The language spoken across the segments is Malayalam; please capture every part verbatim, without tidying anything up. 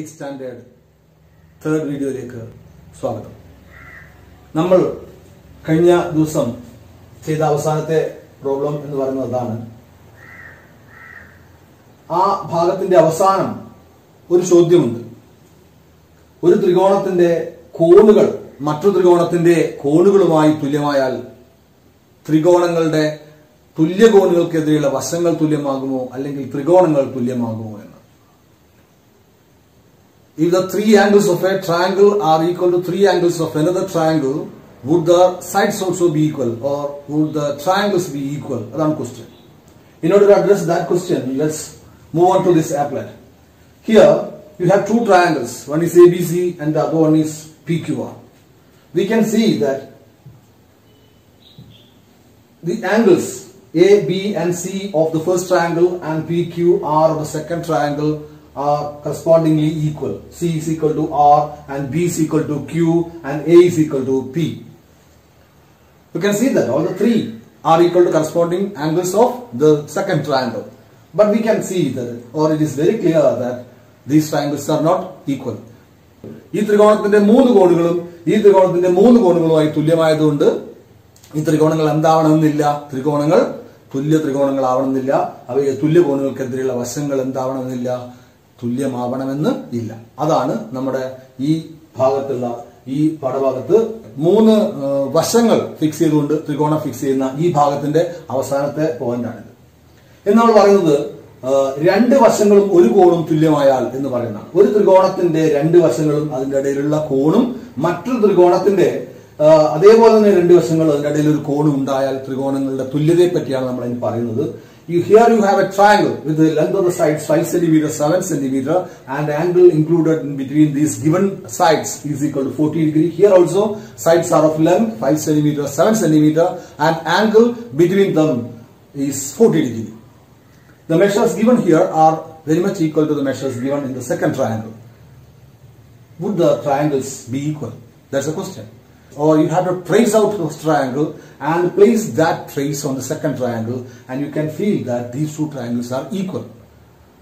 एट स्टैंडर्ड थर्ड वीडियो स्वागत नाम कई दिवस प्रॉब्लम आ भाग चौद्यमें और त्रिकोण कोणुകൾ മറ്റു ത്രികോണത്തിന്റെ കോണുകളുമായി തുല്യമായാൽ ത്രികോണങ്ങളുടെ തുല്യ കോണുകൾക്കെതിരെയുള്ള വശങ്ങൾ തുല്യമാകുമോ അല്ലെങ്കിൽ ത്രികോണങ്ങൾ തുല്യമാകുമോ എന്ന് If the three angles of a triangle are equal to three angles of another triangle, would the sides also be equal or would the triangles be equal? That's question. In order to address that question, let's move on to this applet. Here you have two triangles. One is A B C and the other one is P Q R. We can see that the angles A, B and C of the first triangle and P Q R of the second triangle are correspondingly equal. C is equal to R and B is equal to Q and A is equal to P. You can see that all the three are equal to corresponding angles of the second triangle. But we can see that, or it is very clear that these triangles are not equal. ഈ ത്രികോണത്തിന്റെ മൂന്ന് കോണുകളും ഈ ത്രികോണത്തിന്റെ മൂന്ന് കോണുകളുമായി തുല്യമായതുകൊണ്ട് ഈ ത്രികോണങ്ങൾ എന്താവണമെന്നില്ല ത്രികോണങ്ങൾ തുല്യ ത്രികോണങ്ങൾ ആവണമെന്നില്ല അവയെ തുല്യ കോണുകൾക്കെതിരെയുള്ള വശങ്ങൾ എന്താവണമെന്നില്ല തുല്യമാവണമെന്ന് ഇല്ല അതാണ് നമ്മുടെ ഈ ഭാഗത്തുള്ള ഈ പടഭാഗത്ത് മൂന്ന് വശങ്ങൾ ഫിക്സ് ചെയ്തുകൊണ്ട് ത്രികോണം ഫിക്സ് ചെയ്യുന്ന ഈ ഭാഗത്തിന്റെ അവസാനത്തെ പോയിന്റ് ആണിത് എന്നാണ് പറയുന്നത് രണ്ട് വശങ്ങളും ഒരു കോണും തുല്യമായാൽ എന്ന് പറയുന്നതാണ് ഒരു ത്രികോണത്തിന്റെ രണ്ട് വശങ്ങളും അതിന്റെ ഇടയിലുള്ള കോണും മറ്റൊരു ത്രികോണത്തിന്റെ അതേപോലെ തന്നെ രണ്ട് വശങ്ങളും അതിന്റെ ഇടയിൽ ഒരു കോണും ഉണ്ടായാൽ ത്രികോണങ്ങളുടെ തുല്യതയെ പറ്റിയാണ് നമ്മൾ ഇനി പറയുന്നത് you here you have a triangle with the length of the sides five centimeters seven centimeters and the angle included in between these given sides is equal to forty degree here also sides are of length five centimeters seven centimeters and angle between them is forty degree The measures given here are very much equal to the measures given in the second triangle. Would the triangles be equal? That's the question. Or you have to trace out this triangle and place that trace on the second triangle, and you can feel that these two triangles are equal.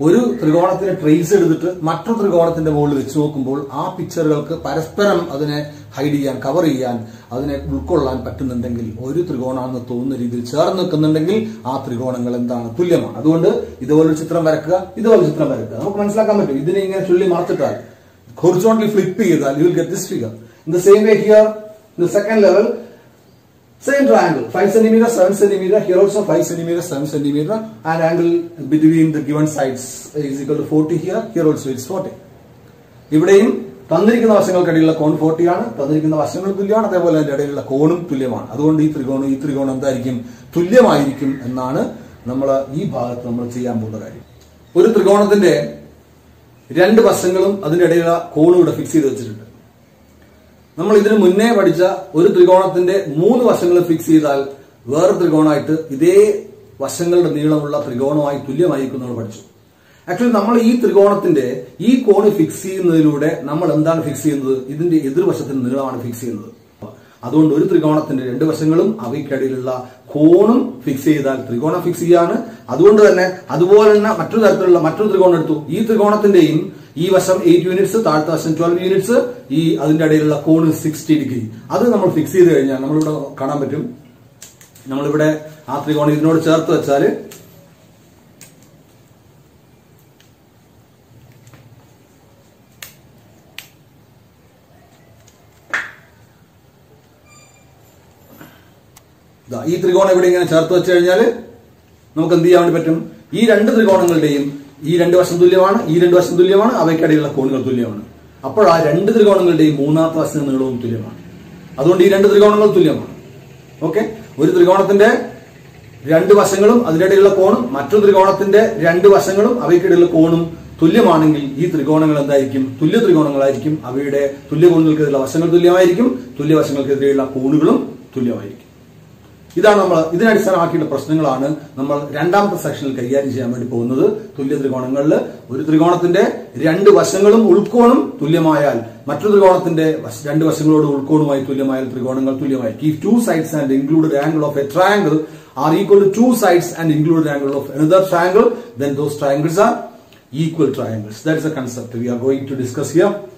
ഒരു ത്രികോണത്തിന്റെ ട്രേസ് എടുത്തിട്ട് മറ്റൊരു ത്രികോണത്തിന്റെ മുകളിൽ വെച്ച് നോക്കുമ്പോൾ ആ പിക്ചറുകൾക്ക് പരസ്പരം അതിനെ ഹൈഡ് ചെയ്യാൻ കവർ ചെയ്യാൻ അതിനെ ഉൾക്കൊള്ളാൻ പറ്റുന്നുണ്ടെങ്കിൽ ഒരു ത്രികോണമെന്ന് തോന്നുന്ന രീതിയിൽ ചേർന്ന് നിൽക്കുന്നുണ്ടെങ്കിൽ ആ ത്രികോണങ്ങൾ എന്താണ് തുല്യമാണ് അതുകൊണ്ട് ഇതുപോലൊരു ചിത്രം വരക്കുക ഇതുപോലൊരു ചിത്രം വരക്കുക നമുക്ക് മനസ്സിലാക്കാൻ പറ്റും ഇതിനെ ഇങ്ങനെ ചുള്ളി മറച്ചിട്ടാൽ ഹൊറിസോണ്ടലി ഫ്ലിപ്പ് ചെയ്താൽ you will get this figure in the same way here in the second level Same triangle, five centimeters, seven centimeters, here also five centimeters, seven centimeters and angle between the given sides is equal to forty here, here also it's forty. ഇവിടെയും തന്നിരിക്കുന്ന വശങ്ങൾക്കിടയിലുള്ള കോൺ നാൽപ്പത് ആണ്, തന്നിരിക്കുന്ന വശങ്ങൾ തുല്യമാണ്, അതേപോലെ അതിന്റെ ഇടയിലുള്ള കോണും തുല്യമാണ്. അതുകൊണ്ട് ഈ ത്രികോണം ഈ ത്രികോണം എന്തായിരിക്കും തുല്യമായിരിക്കും എന്നാണ് നമ്മൾ ഈ ഭാഗത്ത് നമ്മൾ ചെയ്യാൻ പോകുന്ന കാര്യം. ഒരു ത്രികോണത്തിന്റെ രണ്ട് വശങ്ങളും അതിന്റെ ഇടയിലുള്ള കോണും ഇവിടെ ഫിക്സ് ചെയ്തു വെച്ചിട്ടുണ്ട്. നമ്മൾ ഇതിനു മുന്നേ പഠിച്ച ഒരു ത്രികോണത്തിന്റെ മൂന്ന് വശങ്ങൾ ഫിക്സ് ചെയ്താൽ വേറെ ത്രികോണമായിട്ട് ഇതേ വശങ്ങളുടെ നീളമുള്ള ത്രികോണമായി തുല്യമായിരിക്കും നമ്മൾ പഠിച്ചു ആക്ച്വലി നമ്മൾ ഈ ത്രികോണത്തിന്റെ ഈ കോണ് ഫിക്സ് ചെയ്യുന്നതിലൂടെ നമ്മൾ എന്താണ് ഫിക്സ് ചെയ്യുന്നത് ഇതിന്റെ എതിർവശത്തിന്റെ നീളമാണ് ഫിക്സ് ചെയ്യുന്നത് അതുകൊണ്ട് ഒരു ത്രികോണത്തിന്റെ രണ്ട് വശങ്ങളും അവയ്ക്കിടയിലുള്ള കോണും ഫിക്സ് ചെയ്താൽ ത്രികോണം ഫിക്സ് ചെയ്യാണ് അതുകൊണ്ട് തന്നെ അതുപോലെ തന്നെ മറ്റൊരു തരത്തിലുള്ള മറ്റൊരു ത്രികോണം എടുത്തു ഈ ത്രികോണത്തിന്റെയും ഈ വശം എട്ട് യൂണിറ്റ്സ് താഴത്തെ വശം പന്ത്രണ്ട് യൂണിറ്റ്സ് ഈ അതിന്റെ ഇടയിലുള്ള കോൺ അറുപത് ഡിഗ്രി അത് നമ്മൾ ഫിക്സ് ചെയ്ത് കഴിഞ്ഞാൽ നമ്മളിവിടെ കാണാൻ പറ്റും നമ്മളിവിടെ ആ ത്രികോണം ഇതിനോട് ചേർത്ത് വെച്ചാൽ ഈ ത്രികോണം ഇവിടെ ഇങ്ങനെ ചേർത്ത് വെച്ച് കഴിഞ്ഞാൽ നമുക്ക് എന്ത് ചെയ്യാൻ വേണ്ടി പറ്റും ഈ രണ്ട് ത്രികോണങ്ങളുടെയും ഈ രണ്ട് വശം തുല്യമാണ് ഈ രണ്ട് വശം തുല്യമാണ് അവയ്ക്കിടയിലുള്ള കോണുകൾ തുല്യമാണ് അപ്പോൾ ആ രണ്ട് ത്രികോണങ്ങളുടെയും മൂന്നാമത്തെ വശം നീളവും തുല്യമാണ് അതുകൊണ്ട് ഈ രണ്ട് ത്രികോണങ്ങൾ തുല്യമാണ് ഓക്കെ ഒരു ത്രികോണത്തിന്റെ രണ്ട് വശങ്ങളും അതിനിടയിലുള്ള കോണും മറ്റൊരു ത്രികോണത്തിന്റെ രണ്ട് വശങ്ങളും അവയ്ക്കിടയിലുള്ള കോണും തുല്യമാണെങ്കിൽ ഈ ത്രികോണങ്ങൾ എന്തായിരിക്കും തുല്യ ത്രികോണങ്ങളായിരിക്കും അവയുടെ തുല്യ കോണുകൾക്കെതിരെയുള്ള വശങ്ങൾ തുല്യമായിരിക്കും തുല്യ വശങ്ങൾക്കെതിരെയുള്ള കോണുകളും തുല്യമായിരിക്കും ഇതാണ് നമ്മൾ ഇതിനടിസ്ഥാനമാക്കിയുള്ള പ്രശ്നങ്ങളാണ് നമ്മൾ രണ്ടാമത്തെ സെക്ഷനിൽ കൈകാര്യം ചെയ്യാൻ വേണ്ടി പോകുന്നത് തുല്യ ത്രികോണങ്ങളിൽ ഒരു ത്രികോണത്തിന്റെ രണ്ട് വശങ്ങളും ഉൾക്കോണും തുല്യമായാൽ മറ്റൊരു ത്രികോണത്തിന്റെ രണ്ട് വശങ്ങളോട് ഉൾക്കോണുമായി തുല്യമായാൽ ത്രികോണങ്ങൾ തുല്യമായിരിക്കും if two sides and included angle of a triangle are equal to two sides and included angle of another triangle then those triangles are equal triangles. That is the concept we are going to discuss here.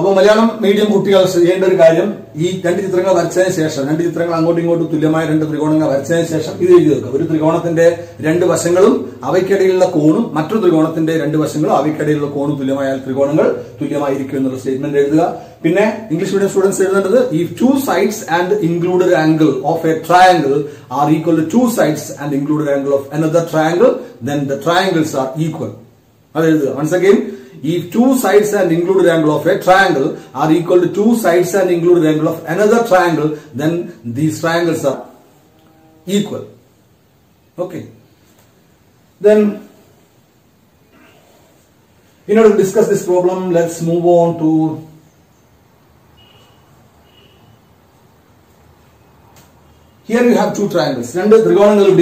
अब मलयालम मीडियम कुट्टिकल ചെയ്യേണ്ട ഒരു കാര്യം ഈ രണ്ട് ചിത്രങ്ങൾ വരച്ചതിന് ശേഷം രണ്ട് ചിത്രങ്ങൾ അങ്ങോട്ടും ഇങ്ങോട്ടും തുല്യമായ രണ്ട് ത്രികോണങ്ങൾ വരച്ചതിന് ശേഷം ഇത് എഴുതി വെക്കുക. ഒരു ത്രികോണത്തിന്റെ രണ്ട് വശങ്ങളും അവയ്ക്കിടയിലുള്ള കോണും മറ്റൊരു ത്രികോണത്തിന്റെ രണ്ട് വശങ്ങളും അവയ്ക്കിടയിലുള്ള കോണും തുല്യമായാൽ ത്രികോണങ്ങൾ തുല്യമായിരിക്കും എന്നുള്ള സ്റ്റേറ്റ്മെന്റ് എഴുതുക. പിന്നെ ഇംഗ്ലീഷ് മീഡിയം സ്റ്റുഡൻസ് എഴുതേണ്ടത് if two sides and included angle of a triangle are equal to two sides and included angle of another triangle then the triangles are equal. അത് എഴുതുക. Once again, if two sides and included angle of a triangle are equal to two sides and included angle of another triangle, then these triangles are equal. Okay. Then, in order to discuss this problem, let's move on to here you have two triangles. Two triangles.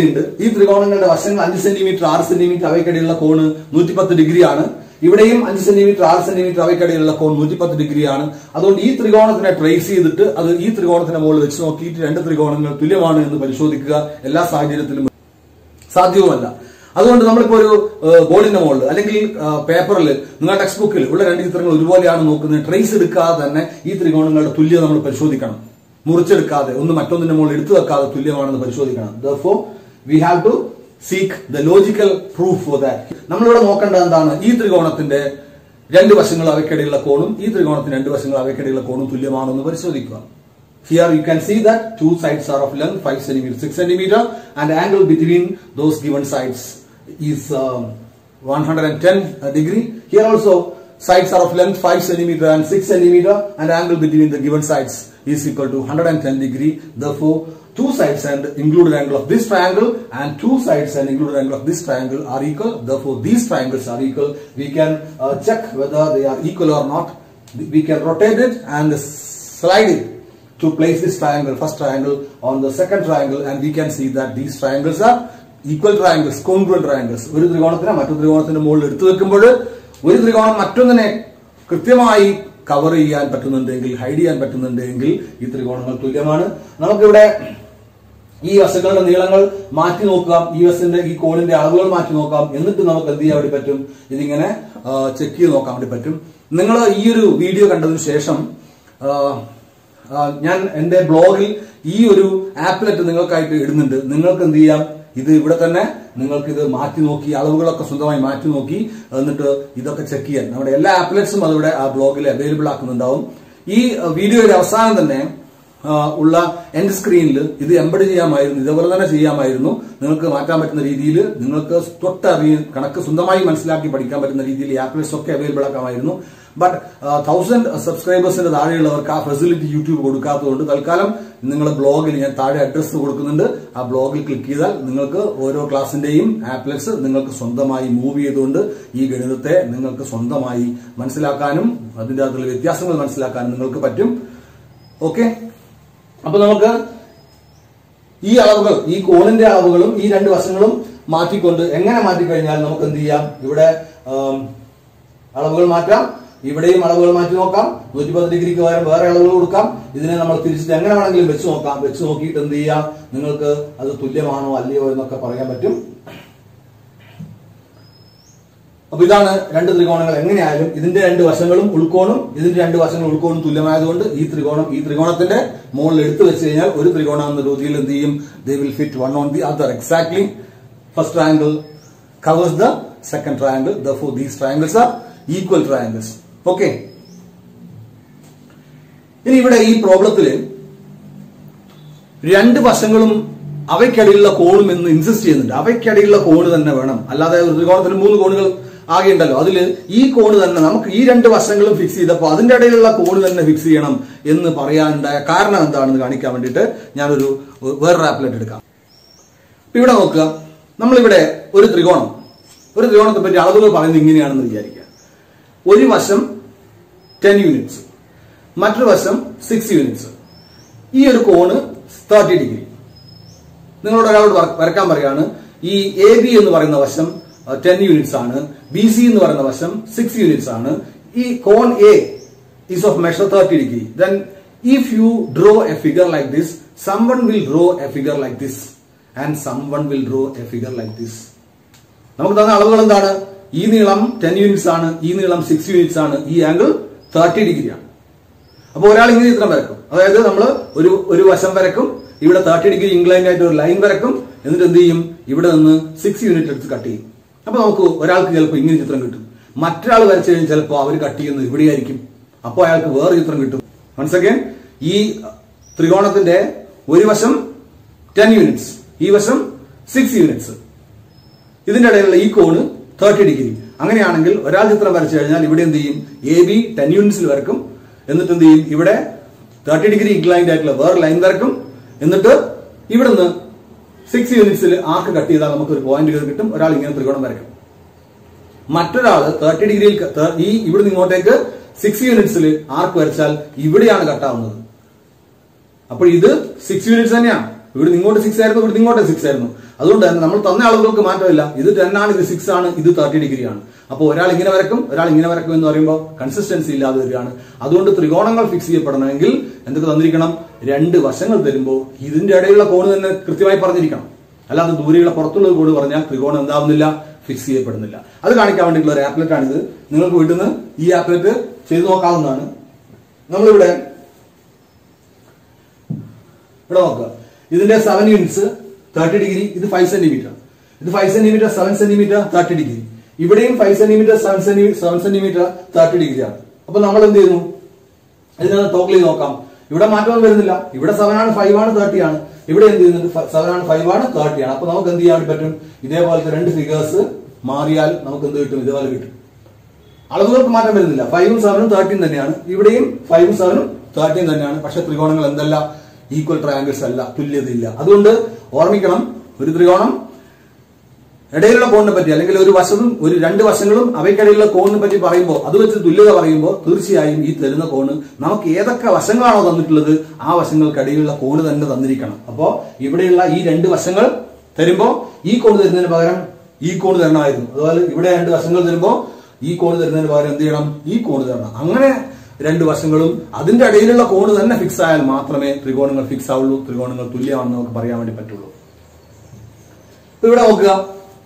These triangles are five centimeters, six centimeters, one hundred ten degrees. ഇവിടെയും അഞ്ച് സെന്റിമീറ്റർ ആറ് സെന്റിമീറ്റർ അവയ്ക്കിടയിലുള്ള കോൺ നൂറ്റി പത്ത് ഡിഗ്രിയാണ്. അതുകൊണ്ട് ഈ ത്രികോണത്തിനെ ട്രേസ് ചെയ്തിട്ട് അത് ഈ ത്രികോണത്തിന് മുകളിൽ വെച്ച് നോക്കിയിട്ട് രണ്ട് ത്രികോണങ്ങൾ തുല്യമാണ് എന്ന് പരിശോധിക്കുക. എല്ലാ സാഹചര്യത്തിലും സാധ്യവുമല്ല. അതുകൊണ്ട് നമ്മളിപ്പോ ഒരു ബോർഡിന്റെ മുകളിൽ അല്ലെങ്കിൽ പേപ്പറിൽ നിങ്ങളുടെ ടെക്സ്റ്റ് ബുക്കിൽ ഉള്ള രണ്ട് ചിത്രങ്ങൾ ഒരുപോലെയാണ് നോക്കുന്നത്. ട്രേസ് എടുക്കാതെ തന്നെ ഈ ത്രികോണങ്ങളുടെ തുല്യത നമ്മൾ പരിശോധിക്കണം. മുറിച്ചെടുക്കാതെ ഒന്ന് മറ്റൊന്നിന്റെ മുകളിൽ എടുത്തു വെക്കാതെ തുല്യമാണെന്ന് പരിശോധിക്കണം. Therefore, we have to seek the logical proof for that. നമ്മളിവിടെ നോക്കേണ്ടത് എന്താണ്? ഈ ത്രികോണത്തിന്റെ രണ്ട് വശങ്ങൾ അവയ്ക്കിടയിലുള്ള കോണും ഈ ത്രികോണത്തിന്റെ രണ്ട് വശങ്ങൾ അവയ്ക്കിടയിലുള്ള കോണും തുല്യമാണോ എന്ന് പരിശോധിക്കുക. Here you can see that two sides are of length five centimeters, six centimeters and angle between those given sides is um, one hundred ten degrees. Here also sides are of length five centimeters and six centimeters and angle between the given sides is equal to one hundred ten degrees. Therefore, two sides and included angle of this triangle and two sides and included angle of this triangle are equal. Therefore, these triangles are equal. We can uh, check whether they are equal or not. We can rotate it and slide it to place this triangle, first triangle, on the second triangle, and we can see that these triangles are equal triangles, congruent triangles. ഒരു ത്രികോണത്തിനെ മറ്റൊരു ത്രികോണത്തിന്റെ മുകളിൽ എടുത്തു വെക്കുമ്പോൾ ഒരു ത്രികോണം മറ്റൊന്നിനെ കൃത്യമായി കവർ ചെയ്യാൻ പറ്റുന്നുണ്ടെങ്കിൽ, ഹൈഡ് ചെയ്യാൻ പറ്റുന്നുണ്ടെങ്കിൽ ഈ ത്രികോണങ്ങൾ തുല്യമാണ്. നമുക്കിവിടെ ഈ വശങ്ങളുടെ നീളങ്ങൾ മാറ്റി നോക്കാം, ഈ വശത്തിന്റെ ഈ കോണിന്റെ അളവുകൾ മാറ്റി നോക്കാം, എന്നിട്ട് നമുക്ക് എന്ത് ചെയ്യാൻ വേണ്ടി പറ്റും? ഇതിങ്ങനെ ചെക്ക് ചെയ്ത് നോക്കാൻ വേണ്ടി പറ്റും. നിങ്ങൾ ഈ ഒരു വീഡിയോ കണ്ടതിന് ശേഷം ഞാൻ എന്റെ ബ്ലോഗിൽ ഈ ഒരു ആപ്ലറ്റ് നിങ്ങൾക്കായിട്ട് ഇടുന്നുണ്ട്. നിങ്ങൾക്ക് എന്ത് ചെയ്യാം? ഇത് ഇവിടെ തന്നെ നിങ്ങൾക്ക് ഇത് മാറ്റി നോക്കി, അളവുകളൊക്കെ സ്വന്തമായി മാറ്റി നോക്കി, എന്നിട്ട് ഇതൊക്കെ ചെക്ക് ചെയ്യാൻ നമ്മുടെ എല്ലാ ആപ്ലറ്റ്സും അതിവിടെ ആ ബ്ലോഗിൽ അവൈലബിൾ ആക്കുന്നുണ്ടാവും. ഈ വീഡിയോയുടെ അവസാനം തന്നെ ഉള്ള എൻഡ് സ്ക്രീനിൽ ഇത് എംബഡ് ചെയ്യാമായിരുന്നു, ഇതേപോലെ തന്നെ ചെയ്യാമായിരുന്നു. നിങ്ങൾക്ക് മാറ്റാൻ പറ്റുന്ന രീതിയിൽ, നിങ്ങൾക്ക് തൊട്ടറിയ കണക്ക് സ്വന്തമായി മനസ്സിലാക്കി പഠിക്കാൻ പറ്റുന്ന രീതിയിൽ ഈ ആപ്ലറ്റ്സ് ഒക്കെ അവൈലബിൾ ആക്കാമായിരുന്നു. ബട്ട് തൗസൻഡ് സബ്സ്ക്രൈബേഴ്സിന്റെ താഴെയുള്ളവർക്ക് ആ ഫെസിലിറ്റി യൂട്യൂബ് കൊടുക്കാത്തതുകൊണ്ട് തൽക്കാലം നിങ്ങളുടെ ബ്ലോഗിൽ ഞാൻ താഴെ അഡ്രസ്സ് കൊടുക്കുന്നുണ്ട്. ആ ബ്ലോഗിൽ ക്ലിക്ക് ചെയ്താൽ നിങ്ങൾക്ക് ഓരോ ക്ലാസിന്റെയും ആപ്ലറ്റ്സ് നിങ്ങൾക്ക് സ്വന്തമായി മൂവ് ചെയ്തുകൊണ്ട് ഈ ഗണിതത്തെ നിങ്ങൾക്ക് സ്വന്തമായി മനസ്സിലാക്കാനും അതിൻ്റെ അകത്തുള്ള വ്യത്യാസങ്ങൾ മനസ്സിലാക്കാനും നിങ്ങൾക്ക് പറ്റും. ഓക്കെ, അപ്പൊ നമുക്ക് ഈ അളവുകൾ, ഈ കോണിന്റെ അളവുകളും ഈ രണ്ട് വശങ്ങളും മാറ്റിക്കൊണ്ട്, എങ്ങനെ മാറ്റിക്കഴിഞ്ഞാൽ നമുക്ക് എന്ത് ചെയ്യാം? ഇവിടെ അളവുകൾ മാറ്റാം, ഇവിടെയും അളവുകൾ മാറ്റി നോക്കാം, നൂറ്റി പത്ത് ഡിഗ്രിക്ക് പകരം വേറെ അളവുകൾ കൊടുക്കാം, ഇതിനെ നമ്മൾ തിരിച്ചിട്ട് എങ്ങനെ വേണമെങ്കിലും വെച്ച് നോക്കാം. വെച്ച് നോക്കിയിട്ട് എന്ത് ചെയ്യാം? നിങ്ങൾക്ക് അത് തുല്യമാണോ അല്ലയോ എന്നൊക്കെ പറയാൻ പറ്റും. അപ്പൊ ഇതാണ് രണ്ട് ത്രികോണങ്ങൾ. എങ്ങനെയായാലും ഇതിന്റെ രണ്ട് വശങ്ങളും ഉൾക്കോണും ഇതിന്റെ രണ്ട് വശങ്ങളും ഉൾക്കോണും തുല്യമായതുകൊണ്ട് ഈ ത്രികോണം ഈ ത്രികോണത്തിന്റെ മുകളിൽ എടുത്തു വെച്ച് കഴിഞ്ഞാൽ ഒരു ത്രികോണം എന്ന രീതിയിൽ എന്ത് ചെയ്യും? They will fit one on the other. Exactly first triangle covers the second triangle. Therefore, these triangles are equal triangles. Okay. ഇനി ഇവിടെ ഈ പ്രോബ്ലത്തില് രണ്ട് വശങ്ങളും അവയ്ക്കടിയിലുള്ള കോണും എന്ന് ഇൻസിസ്റ്റ് ചെയ്യുന്നുണ്ട്. അവയ്ക്കടിയിലുള്ള കോണ് തന്നെ വേണം, അല്ലാതെ ത്രികോണത്തിന് മൂന്ന് കോണുകൾ ആകെ ഉണ്ടല്ലോ, അതില് ഈ കോണ് തന്നെ നമുക്ക് ഈ രണ്ട് വശങ്ങളും ഫിക്സ് ചെയ്തപ്പോൾ അതിന്റെ ഇടയിലുള്ള കോണ് തന്നെ ഫിക്സ് ചെയ്യണം എന്ന് പറയാനുണ്ടായ കാരണം എന്താണെന്ന് കാണിക്കാൻ വേണ്ടിയിട്ട് ഞാനൊരു വേറൊരു ആപ്ലറ്റ് എടുക്കാം. ഇവിടെ നോക്കുക, നമ്മളിവിടെ ഒരു ത്രികോണം ഒരു ത്രികോണത്തെ പറ്റി അളവുകൾ പറയുന്നത് ഇങ്ങനെയാണെന്ന് വിചാരിക്കുക. ഒരു വശം ടെൻ യൂണിറ്റ്സ്, മറ്റൊരു വശം സിക്സ് യൂണിറ്റ്സ്, ഈ ഒരു കോണ് തേർട്ടി ഡിഗ്രി. നിങ്ങളോട് ഒരാളോട് വരക്കാൻ പറയാണ്, ഈ എ ബി എന്ന് പറയുന്ന വശം ടെൻ യൂണിറ്റ്സ് ആണ്, ബി സി എന്ന് പറയുന്ന വശം സിക്സ് യൂണിറ്റ്സ് ആണ്, ഈ കോൺ A is of measure thirty degree. Then if you draw a figure like this, someone will draw a figure like this and someone will draw a figure like this. നമുക്ക് തന്ന അളവുകൾ എന്താണ്? ഈ നീളം പത്ത് യൂണിറ്റ്സ് ആണ്, ഈ നീളം ആറ് യൂണിറ്റ്സ് ആണ്, ഈ ആംഗിൾ മുപ്പത് ഡിഗ്രിയാണ്. അപ്പോൾ ഒരാൾ ഇങ്ങനെ ചിത്രം വരക്കും. അതായത് നമ്മൾ ഒരു ഒരു വശം വരക്കും, ഇവിടെ മുപ്പത് ഡിഗ്രി ഇൻക്ലൈൻഡ് ആയിട്ട് ഒരു ലൈൻ വരക്കും, എന്നിട്ട് എന്ത് ചെയ്യും? ഇവിടെ നിന്ന് ആറ് യൂണിറ്റ് എടുത്ത് കട്ട് ചെയ്യും. അപ്പോൾ നമുക്ക് ഒരാൾക്ക് ചിലപ്പോൾ ഇങ്ങനെ ചിത്രം കിട്ടും, മറ്റൊരാൾ വരച്ചു കഴിഞ്ഞാൽ ചിലപ്പോൾ അവർ കട്ട് ചെയ്യുന്നത് ഇവിടെയായിരിക്കും, അപ്പോൾ അയാൾക്ക് വേറെ ചിത്രം കിട്ടും. വൺസ് അഗൈൻ ഈ ത്രികോണത്തിന്റെ ഒരു വശം പത്ത് യൂണിറ്റ്സ്, ഈ വശം ആറ് യൂണിറ്റ്സ്, ഇതിന്റെ ഇടയിലുള്ള ഈ കോണ് മുപ്പത് ഡിഗ്രി. അങ്ങനെയാണെങ്കിൽ ഒരാൾ ചിത്രം വരച്ചു കഴിഞ്ഞാൽ ഇവിടെ എന്ത് ചെയ്യും? എ ബി പത്ത് യൂണിറ്റ്സിൽ വരക്കും, എന്നിട്ട് എന്ത് ചെയ്യും? ഇവിടെ മുപ്പത് ഡിഗ്രി ഇൻക്ലൈൻഡ് ആയിട്ടുള്ള വേറെ ലൈൻ വരക്കും, എന്നിട്ട് ഇവിടുന്ന് ആറ് യൂണിറ്റ്സിൽ ആർക്ക് കട്ട് ചെയ്താൽ നമുക്ക് ഒരു പോയിന്റ് കിട്ടും. ഒരാൾ ഇങ്ങനെ ത്രികോണം വരക്കും, മറ്റൊരാൾ മുപ്പത് ഡിഗ്രിയിൽ ഈ ഇവിടുന്ന് ഇങ്ങോട്ടേക്ക് ആറ് യൂണിറ്റ്സിൽ ആർക്ക് വരച്ചാൽ ഇവിടെയാണ് കട്ടാവുന്നത്. അപ്പോൾ ഇത് ആറ് യൂണിറ്റ്സ് തന്നെയാണ്. ഇവിടെ ഇങ്ങോട്ട് സിക്സ് ആയിരുന്നു, ഇവിടെ ഇങ്ങോട്ട് സിക്സ് ആയിരുന്നു. അതുകൊണ്ട് തന്നെ നമ്മൾ തന്ന അളവുകൾക്ക് മാറ്റമില്ല. ഇത് ടെൻ ആണ്, ഇത് സിക്സ് ആണ്, ഇത് മുപ്പത് ഡിഗ്രിയാണ്. അപ്പോൾ ഒരാൾ ഇങ്ങനെ വരക്കും, ഒരാൾ ഇങ്ങനെ വരക്കും എന്ന് പറയുമ്പോൾ കൺസിസ്റ്റൻസി ഇല്ലാതെ വരികയാണ്. അതുകൊണ്ട് ത്രികോണങ്ങൾ ഫിക്സ് ചെയ്യപ്പെടണമെങ്കിൽ എന്തൊക്കെ തന്നിരിക്കണം? രണ്ട് വശങ്ങൾ തരുമ്പോൾ ഇതിന്റെ ഇടയിലുള്ള കോണ് തന്നെ കൃത്യമായി പറഞ്ഞിരിക്കണം. അല്ലാതെ ദൂരെയുള്ള പുറത്തുള്ള കോണ് പറഞ്ഞാൽ ത്രികോണം എന്താവുന്നില്ല, ഫിക്സ് ചെയ്യപ്പെടുന്നില്ല. അത് കാണിക്കാൻ വേണ്ടിയിട്ടുള്ള ഒരു ആപ്ലറ്റ് ആണിത്. നിങ്ങൾക്ക് വീട്ടിൽ നിന്ന് ഈ ആപ്ലറ്റ് ചെയ്തു നോക്കാവുന്നതാണ്. നമ്മളിവിടെ ഇവിടെ നോക്കുക, ഇതിന്റെ സെവൻ യൂണിറ്റ്സ് മുപ്പത് ഡിഗ്രി, ഇത് ഫൈവ് സെന്റിമീറ്റർ, ഇത് ഫൈവ് സെന്റിമീറ്റർ, സെവൻ സെന്റിമീറ്റർ, മുപ്പത് ഡിഗ്രി. ഇവിടെയും five centimetre, seven centimetre, seven centimetre, മുപ്പത് ഡിഗ്രിയാണ്. അപ്പൊ നമ്മൾ എന്ത് ചെയ്യുന്നു? ഇതിനെ ടോക്കിൽ നോക്കാം. ഇവിടെ മാറ്റം വരുന്നില്ല. ഇവിടെ സെവൻ ആണ്, ഫൈവ് ആണ്, മുപ്പത് ആണ്. ഇവിടെ എന്ത് ചെയ്യുന്നുണ്ട്? സെവൻ ആണ്, ഫൈവ് ആണ്, മുപ്പത് ആണ്. അപ്പൊ നമുക്ക് എന്ത് ചെയ്യാൻ പറ്റും? ഇതേപോലത്തെ രണ്ട് ഫിഗേഴ്സ് മാറിയാൽ നമുക്ക് എന്ത് കിട്ടും? ഇതേപോലെ കിട്ടും. അളവുകൾക്ക് മാറ്റം വരുന്നില്ല. ഫൈവും സെവനും മുപ്പത് തന്നെയാണ്. ഇവിടെയും ഫൈവും സെവനും മുപ്പത് തന്നെയാണ്. പക്ഷെ ത്രികോണങ്ങൾ എന്തല്ല? ഈക്വൽ ട്രയാങ്കിൾസ് അല്ല, തുല്യതയില്ല. അതുകൊണ്ട് ഓർമ്മിക്കണം, ഒരു ത്രികോണം ഇടയിലുള്ള കോണിനെ പറ്റി അല്ലെങ്കിൽ ഒരു വശവും ഒരു രണ്ട് വശങ്ങളും അവയ്ക്കിടയിലുള്ള കോണിനെ പറ്റി പറയുമ്പോൾ, അത് വെച്ച് തുല്യത പറയുമ്പോൾ തീർച്ചയായും ഈ തരുന്ന കോണ് നമുക്ക് ഏതൊക്കെ വശങ്ങളാണോ തന്നിട്ടുള്ളത് ആ വശങ്ങൾക്കിടയിലുള്ള കോണ് തന്നെ തന്നിരിക്കണം. അപ്പോ ഇവിടെയുള്ള ഈ രണ്ട് വശങ്ങൾ തരുമ്പോൾ ഈ കോണ് തരുന്നതിന് പകരം ഈ കോണ് തരണമായിരുന്നു. അതുപോലെ ഇവിടെ രണ്ട് വശങ്ങൾ തരുമ്പോൾ ഈ കോണ് തരുന്നതിന് പകരം എന്ത് ചെയ്യണം? ഈ കോണ് തരണം. അങ്ങനെ രണ്ട് വശങ്ങളും അതിന്റെ ഇടയിലുള്ള കോണ് തന്നെ ഫിക്സ് ആയാൽ മാത്രമേ ത്രികോണങ്ങൾ ഫിക്സ് ആവുള്ളൂ, ത്രികോണങ്ങൾ തുല്യമാണെന്ന് നമുക്ക് പറയാൻ വേണ്ടി പറ്റുള്ളൂ. ഇവിടെ നോക്കുക,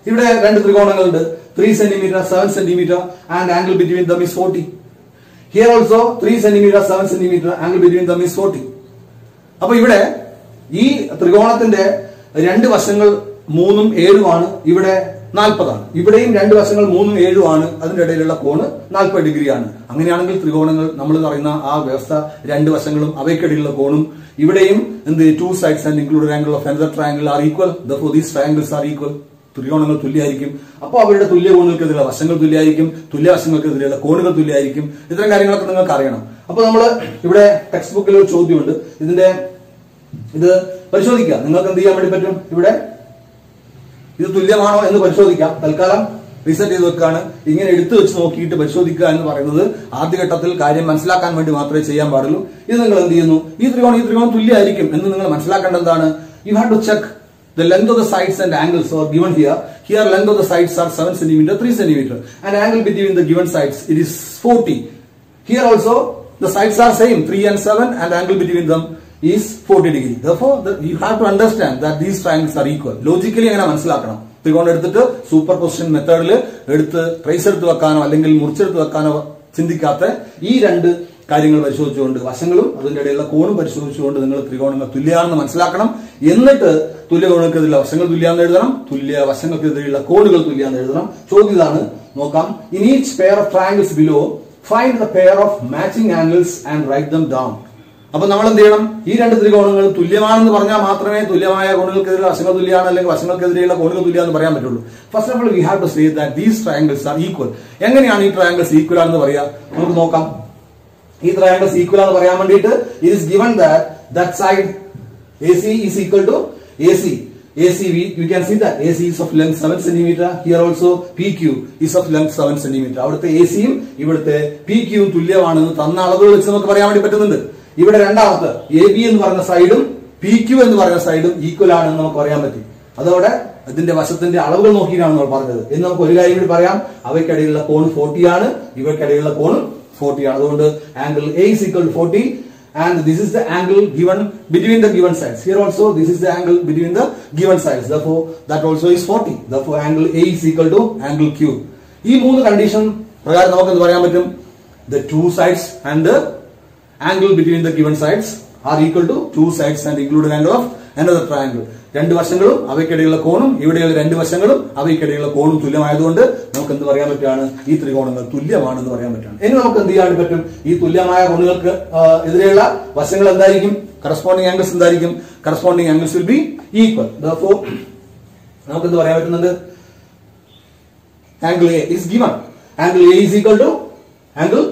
ഇവിടെ രണ്ട് ത്രികോണങ്ങളുണ്ട്, three centimetre, seven centimetre, and angle between them is forty. Here also three centimetre, seven centimetre, angle between them is forty. അപ്പൊ ഇവിടെ ഈ ത്രികോണത്തിന്റെ രണ്ട് വശങ്ങൾ മൂന്നും ഏഴുമാണ്, ഇവിടെ നാൽപ്പതാണ്. ഇവിടെയും രണ്ട് വശങ്ങൾ മൂന്നും ഏഴുമാണ്, അതിന്റെ ഇടയിലുള്ള കോണ് നാൽപ്പത് ഡിഗ്രിയാണ്. അങ്ങനെയാണെങ്കിൽ ത്രികോണങ്ങൾ നമ്മൾ പറയുന്ന ആ വ്യവസ്ഥ രണ്ട് വശങ്ങളും അവയ്ക്കിടയിലുള്ള കോണും ഇവിടെയും എന്ത് two sides and include angle of another triangle are equal, therefore these triangles are equal. ത്രികോണങ്ങൾ തുല്യമായിരിക്കും. അപ്പോൾ അവരുടെ തുല്യ കോണുകൾക്കെതിരെയുള്ള വശങ്ങൾ തുല്യമായിരിക്കും, തുല്യ വശങ്ങൾക്കെതിരെയുള്ള കോണുകൾ തുല്യമായിരിക്കും. ഇത്തരം കാര്യങ്ങളൊക്കെ നിങ്ങൾക്ക് അറിയണം. അപ്പൊ നമ്മൾ ഇവിടെ ടെക്സ്റ്റ് ബുക്കിൽ ഒരു ചോദ്യമുണ്ട്, ഇതിന്റെ ഇത് പരിശോധിക്കുക. നിങ്ങൾക്ക് എന്ത് ചെയ്യാൻ വേണ്ടി പറ്റും? ഇവിടെ ഇത് തുല്യമാണോ എന്ന് പരിശോധിക്കാം. തൽക്കാലം റീസെറ്റ് ചെയ്ത് വെക്കാണ്. ഇങ്ങനെ എടുത്തു വെച്ച് നോക്കിയിട്ട് പരിശോധിക്കുക എന്ന് പറയുന്നത് ആദ്യഘട്ടത്തിൽ കാര്യം മനസ്സിലാക്കാൻ വേണ്ടി മാത്രമേ ചെയ്യാൻ പാടുള്ളൂ. ഇത് നിങ്ങൾ എന്ത് ചെയ്യുന്നു? ഈ ത്രികോണം ഈ ത്രികോണം തുല്യമായിരിക്കും എന്ന് നിങ്ങൾ മനസ്സിലാക്കേണ്ട എന്താണ്? You have to check the length of the sides and angles are given here. Here length of the sides are seven centimeter, three centimeter, and angle between the given sides it is forty. Here also the sides are same, three and seven, and angle between them is forty degree. Therefore, the, you have to understand that these triangles are equal. Logically, അങ്ങനെ മനസ്സിലാക്കണം. ത്രികോണം എടുത്തിട്ട് സൂപ്പർ പൊസിഷൻ മെത്തേഡിൽ എടുത്ത് ട്രേസ് എടുത്ത് വെക്കാനോ അല്ലെങ്കിൽ മുറിച്ചെടുത്ത് വെക്കാനോ ചിന്തിക്കാത്ത ഈ രണ്ട് കാര്യങ്ങൾ പരിശോധിച്ചുകൊണ്ട് വശങ്ങളും അതിന്റെ ഇടയിലുള്ള കോണും പരിശോധിച്ചുകൊണ്ട് നിങ്ങൾ ത്രികോണങ്ങൾ തുല്യമാണെന്ന് മനസ്സിലാക്കണം. എന്നിട്ട് തുല്യ കോണുകൾക്കെതിരെയുള്ള വശങ്ങൾ തുല്യാന്ന് എഴുതണം, തുല്യ വശങ്ങൾക്കെതിരെയുള്ള കോണുകൾ തുല്യാന്ന് എഴുതണം. ചോദ്യം ഇതാണ്, നോക്കാം. In each pair of triangles below find the pair of matching angles and write them down. അപ്പൊ നമ്മൾ എന്ത് ചെയ്യണം? ഈ രണ്ട് ത്രികോണങ്ങൾ തുല്യമാണെന്ന് പറഞ്ഞാൽ മാത്രമേ തുല്യമായ കോണുകൾക്കെതിരെ വശങ്ങൾ തുല്യമാണ് അല്ലെങ്കിൽ വശങ്ങൾക്കെതിരെയുള്ള കോണുകൾ തുല്യാന്ന് പറയാൻ പറ്റുള്ളൂ. First of all we have to say that these triangles are equal. എങ്ങനെയാണ് ഈ ട്രയാംഗിൾസ് ഈക്വൽ ആണെന്ന് പറയാ? നമുക്ക് നോക്കാം. ഈ ട്രയാംഗിൾസ് ഈക്വൽ ആണെന്ന് പറയാൻ വേണ്ടിയിട്ട് it is given that that side AC is equal to AC. AC we you can see that AC is of length seven centimeter. Here also PQ is of length seven centimeter. അവിടുത്തെ എസിയും ഇവിടുത്തെ പി ക്യൂവും തുല്യമാണെന്ന് തന്ന അളവ് വെച്ച് നമുക്ക് പറയാൻ വേണ്ടി പറ്റുന്നുണ്ട്. ഇവിടെ രണ്ടാമത്തെ എ ബി എന്ന് പറയുന്ന സൈഡും പി ക്യൂ എന്ന് പറയുന്ന സൈഡും ഈക്വൽ ആണെന്ന് നമുക്ക് പറയാൻ പറ്റി. അതോടെ അതിന്റെ വശത്തിന്റെ അളവുകൾ നോക്കിയിട്ടാണ് നമ്മൾ പറഞ്ഞത്. എന്ന് നമുക്ക് ഒരു കാര്യം കൂടി പറയാം, അവയ്ക്കിടയിലുള്ള കോൺ ഫോർട്ടി ആണ്, ഇവയ്ക്കിടയിലുള്ള കോണും ഫോർട്ടി ആണ്. അതുകൊണ്ട് angle A is equal to forty, and this is the angle given between the given sides. Here also this is the angle between the given sides. Therefore that also is forty. Therefore angle A is equal to angle Q. This three condition, the two sides and the angle between the given sides are equal to two sides and included end of another triangle. Two versions, avayikadeyulla konum, ivadeyulla two versions, avayikadeyulla konum തുല്യമായതുകൊണ്ട് നമുക്ക് എന്ത് പറയാൻ പറ്റാണ്? ഈ ത്രികോണങ്ങൾ തുല്യമാണെന്ന് പറയാൻ പറ്റാണ്. ഇനി നമുക്ക് എന്ത് ചെയ്യാൻ പറ്റും? ഈ തുല്യമായ കോണുകൾക്ക് എതിരെയുള്ള വശങ്ങൾ എന്തായിരിക്കും? corresponding angles എന്തായിരിക്കും? corresponding angles will be equal. Therefore നമുക്ക് എന്ത് പറയാൻ പറ്റുന്നുണ്ട്? angle A is given. angle A is equal to angle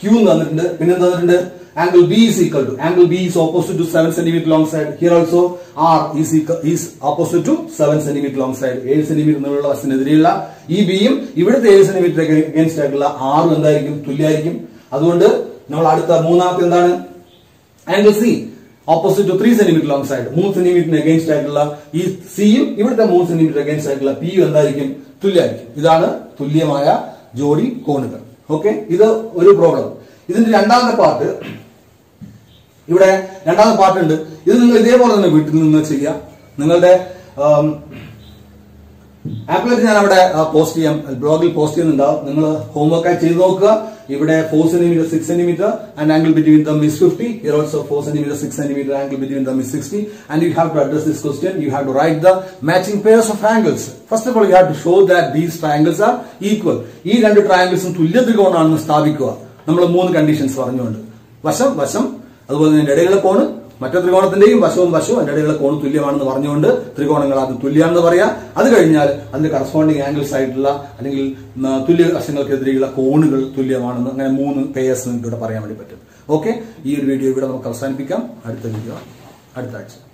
Q എന്ന് തന്നിട്ടുണ്ട്. പിന്നെ എന്ത് തന്നിട്ടുണ്ട്? angle B is equal to angle B is opposite to seven centimeter long side. Here also R is equal, is opposite to seven centimeter long side. seven centimeter എന്നുള്ള വശത്തിന് എതിരെയുള്ള ഈ ബിയും ഇവിടുത്തെ seven centimeter against ആയിട്ടുള്ള R എന്തായിരിക്കും? തുല്യമായിരിക്കും. അതുകൊണ്ട് നമ്മൾ അടുത്ത മൂന്നാമത്തെ എന്താണ്? angle C opposite to three centimeter long side. three centimeter against ആയിട്ടുള്ള ഈ C യും ഇവിടുത്തെ three centimeter against ആയിട്ടുള്ള P യും എന്തായിരിക്കും? തുല്യമായിരിക്കും. ഇതാണ് തുല്യമായ ജോഡി കോണുകൾ. ഓക്കേ, ഇത് ഒരു പ്രോബ്ലം. ഇതിന്റെ രണ്ടാമത്തെ പാർട്ട് ഇവിടെ രണ്ടാമത്തെ പാർട്ടുണ്ട്. ഇത് നിങ്ങൾ ഇതേപോലെ തന്നെ വീട്ടിൽ നിന്ന് ചെയ്യുക. നിങ്ങളുടെ ആപ്പിലേക്ക് ഞാൻ അവിടെ പോസ്റ്റ് ചെയ്യാം, ബ്ലോഗിൽ പോസ്റ്റ് ചെയ്യുന്നുണ്ടാവും. നിങ്ങൾ ഹോംവർക്കായി ചെയ്ത് നോക്കുക. ഇവിടെ four centimetre six centimetre and angle between them is fifty. Here also four centimetre six centimetre angle between them is sixty. And you have to address this question. You have to write the matching pairs of angles. First of all you have to show that these triangles are equal. ഈ രണ്ട് ട്രയാംഗിൾസും തുല്യ ത്രികോണാണെന്ന് സ്ഥാപിക്കുക. നമ്മൾ മൂന്ന് കണ്ടീഷൻസ് പറഞ്ഞുകൊണ്ട് വശം വശം അതുപോലെ തന്നെ അതിന്റെ ഇടയിലുള്ള കോണ് മറ്റേ ത്രികോണത്തിന്റെയും വശവും വശവും അതിന്റെ ഇടയിലുള്ള കോണ് തുല്യമാണെന്ന് പറഞ്ഞുകൊണ്ട് ത്രികോണങ്ങൾ അത് തുല്യമാണെന്ന് പറയാം. അത് കഴിഞ്ഞാൽ അതിന്റെ കറസ്പോണ്ടിങ് ആംഗിൾസ് ആയിട്ടുള്ള അല്ലെങ്കിൽ തുല്യ വശങ്ങൾക്കെതിരെയുള്ള കോണുകൾ തുല്യമാണെന്ന് അങ്ങനെ മൂന്ന് പേയേഴ്സ് നിങ്ങൾക്ക് ഇവിടെ പറയാൻ വേണ്ടി പറ്റും. ഓക്കെ, ഈ ഒരു വീഡിയോ ഇവിടെ നമുക്ക് അവസാനിപ്പിക്കാം. അടുത്ത വീഡിയോ അടുത്ത ആഴ്ച.